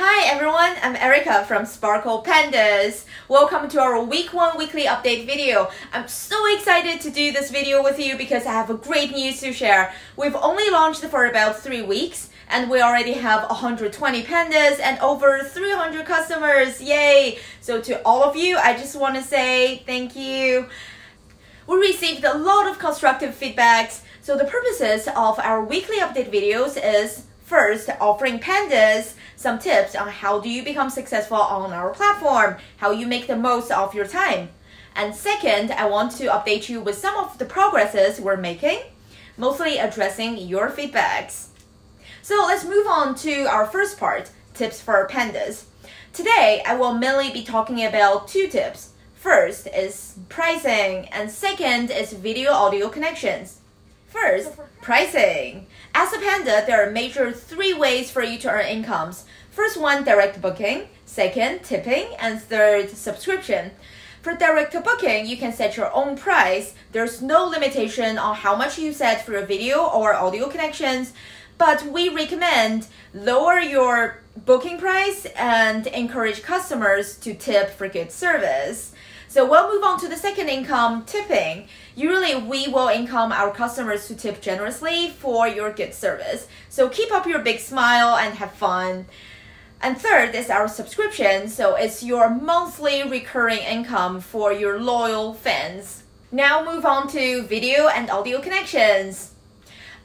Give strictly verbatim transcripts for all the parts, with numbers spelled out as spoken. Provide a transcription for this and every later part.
Hi everyone, I'm Erica from Sparkle Pandas. Welcome to our week one weekly update video. I'm so excited to do this video with you because I have a great news to share. We've only launched for about three weeks and we already have one hundred twenty pandas and over three hundred customers. Yay! So to all of you, I just want to say thank you. We received a lot of constructive feedbacks. So the purposes of our weekly update videos is first, offering pandas some tips on how do you become successful on our platform, how you make the most of your time. And second, I want to update you with some of the progresses we're making, mostly addressing your feedbacks. So let's move on to our first part, tips for pandas. Today, I will mainly be talking about two tips. First is pricing, and second is video-audio connections. First, pricing. As a panda, there are major three ways for you to earn incomes. First one, direct booking. Second, tipping. And third, subscription. For direct booking, you can set your own price. There's no limitation on how much you set for your video or audio connections, but we recommend lower your booking price and encourage customers to tip for good service. So we'll move on to the second income, tipping. Usually we will encourage our customers to tip generously for your good service. So keep up your big smile and have fun. And third is our subscription. So it's your monthly recurring income for your loyal fans. Now move on to video and audio connections.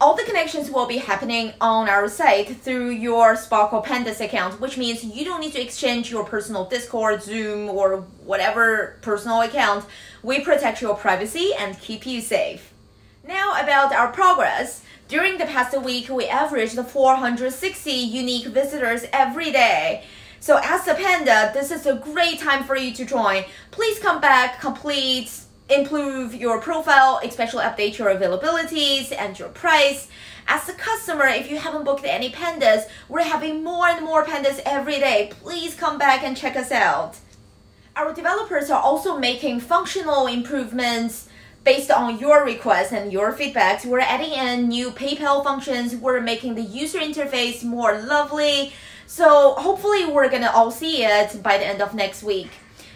All the connections will be happening on our site through your Sparkle Pandas account, which means you don't need to exchange your personal Discord, Zoom, or whatever personal account. We protect your privacy and keep you safe. Now about our progress. During the past week, we averaged four hundred sixty unique visitors every day. So as a panda, this is a great time for you to join. Please come back, complete, improve your profile, especially update your availabilities and your price. As a customer, if you haven't booked any pandas, we're having more and more pandas every day. Please come back and check us out. Our developers are also making functional improvements based on your requests and your feedbacks. We're adding in new PayPal functions. We're making the user interface more lovely. So hopefully we're gonna all see it by the end of next week.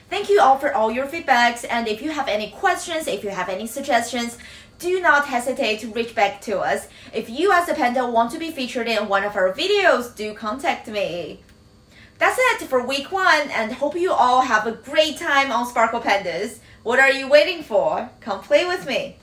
Thank you all for all your feedbacks, and if you have any questions, if you have any suggestions, do not hesitate to reach back to us. If you as a panda want to be featured in one of our videos, do contact me. That's it for week one, and hope you all have a great time on Sparkle Pandas. What are you waiting for? Come play with me.